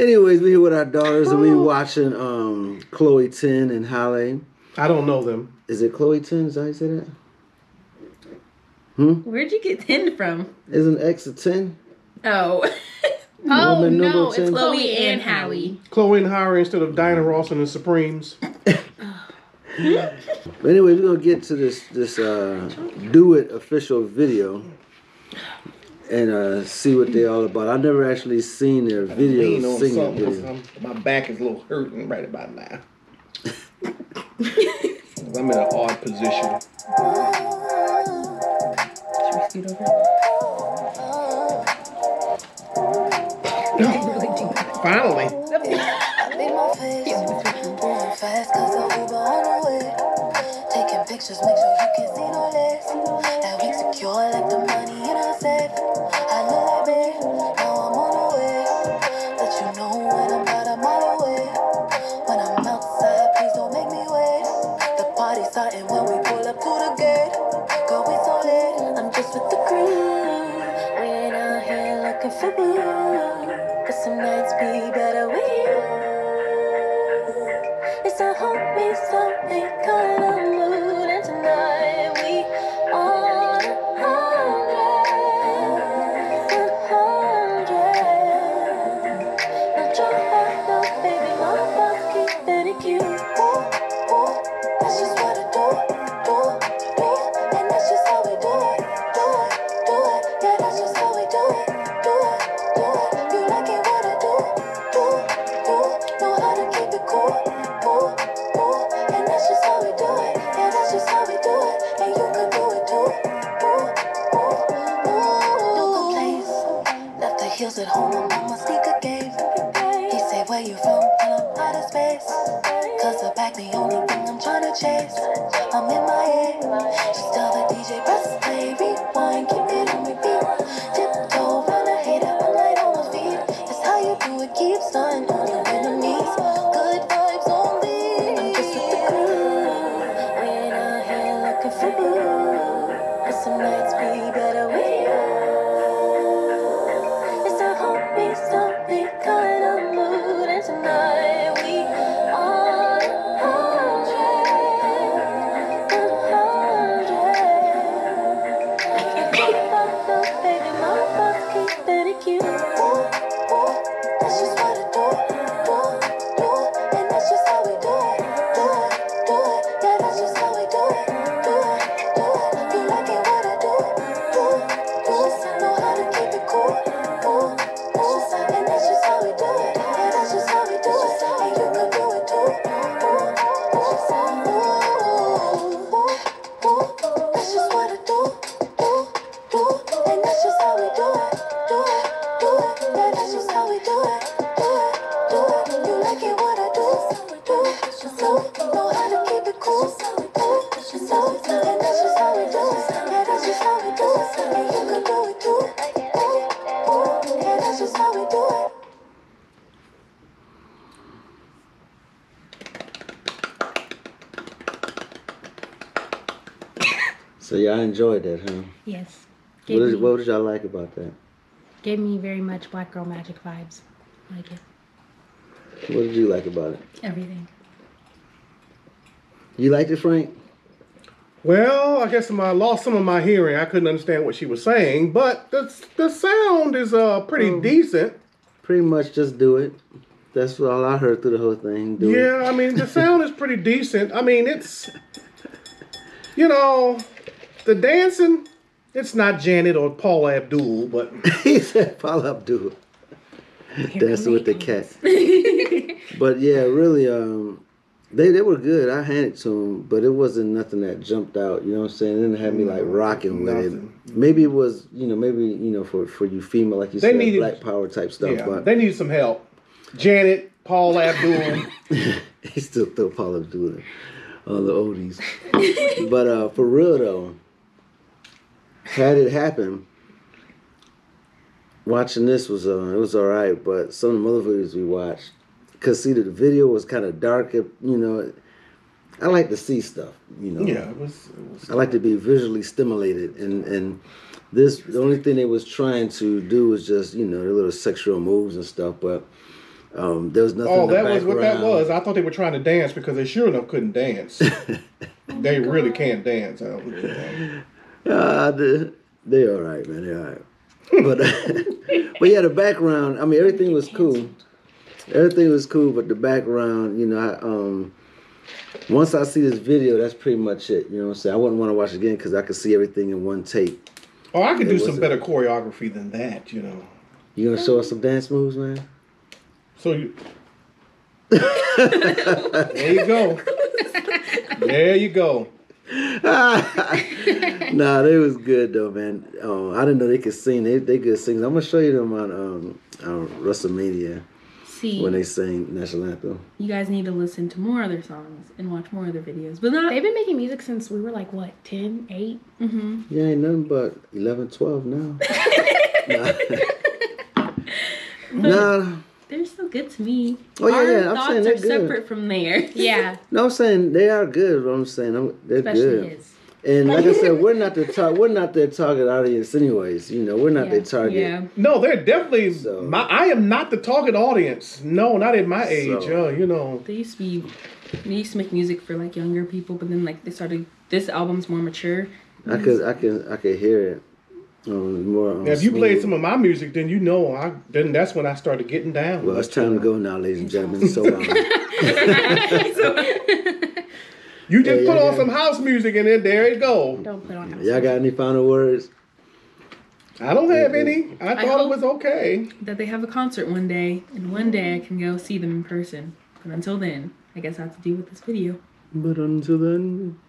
Anyways, we here with our daughters and we watching Chloe 10 and Halle. I don't know them. Is it Chloe 10? Is that how you say that? Hmm? Where'd you get 10 from? Isn't X a 10? Oh. Oh, no. It's Chloe and Halle. Chloe and Halle instead of Dinah Ross and the Supremes. But anyway, we're gonna get to this Do It official video and see what they're all about. I've never actually seen their video singing video. My back is a little hurting right about now. I'm in an odd position. Should we scoot over? Finally. Taking pictures, make sure you can see no less. And we secure like the money in our safe. I love it, now I'm on the way. Let you know when I'm about a mile away. When I'm outside, please don't make me wait. The party's starting when we pull up to the gate. Girl, we so late, I'm just with the crew. We're out here looking for blue. Cause some nights be better with you. It's a homie, so it comes. At home, my mama sneaker gave. He said, where you from? And I'm out of space. Cause the back, the only thing I'm trying to chase. I'm in my head. Just tell the DJ, press play, rewind, keep it on repeat. Tiptoe, round a hater, I'm light on my feet. That's how you do it, keep starting on your enemies. Good vibes only. I'm just with the crew. We're out here looking for blue. Cause some nights be better with you. So y'all enjoyed that, huh? Yes. What did y'all like about that? Gave me very much Black Girl Magic vibes. I like it. What did you like about it? Everything. You liked it, Frank? Well, I guess I lost some of my hearing. I couldn't understand what she was saying, but the sound is pretty decent. Pretty much just do it. That's all I heard through the whole thing. Do it. Yeah, I mean, the sound is pretty decent. I mean, it's, you know... The dancing, it's not Janet or Paula Abdul, but... He said Paula Abdul. Dancing with the cats. But yeah, really, they were good. I handed to them, but it wasn't nothing that jumped out. You know what I'm saying? It didn't have me like rocking with it. Maybe it was, maybe for you female, like you said, needed, Black Power type stuff. Yeah, but they needed some help. Janet, Paula Abdul. He still threw Paula Abdul in. All the oldies. But for real though, had it happened, watching this was it was all right. But some of the other videos we watched, cause see the video was kind of dark. I like to see stuff. Yeah, it was. I like to be visually stimulated, and the only thing they was trying to do was just their little sexual moves and stuff. But There was nothing. Oh, that was what that was. I thought they were trying to dance because they sure enough couldn't dance. They really can't dance. I don't know. They're all right, man. They're all right. But yeah, the background. I mean, everything was cool. Everything was cool, but the background. You know, once I see this video, that's pretty much it. You know what I'm saying? I wouldn't want to watch it again because I could see everything in one take. Oh, I could do some better choreography than that. You know. You gonna show us some dance moves, man? So you. There you go. There you go. Nah, they was good though, man. I didn't know they could sing. They good singers. I'm gonna show you them on WrestleMania. See, when they sing national anthem. You guys need to listen to more other songs and watch more other videos. But no, they've been making music since we were like what, 10, 8? Mm-hmm. Yeah, ain't nothing but 11, 12 now. Nah. They're so good to me. Oh yeah, our thoughts I'm saying are good. Separate from there. Yeah. No, I'm saying they are good. What I'm saying, they're especially good. His. And like I said, we're not their target audience, anyways. You know, we're not their target. Yeah. No, they're definitely. So. I am not the target audience. No, not at my age. So. You know. They used to make music for like younger people, but then like they started. This album's more mature. I could hear it. Now, if you played some of my music, then you know that's when I started getting down. Well, it's time to go now, ladies and gentlemen. So you just put on some house music, and then there it go. Don't put on house. Y'all got any final words? I don't have any. I thought it was okay. That they have a concert one day, and one day I can go see them in person. But until then, I guess I have to deal with this video. But until then.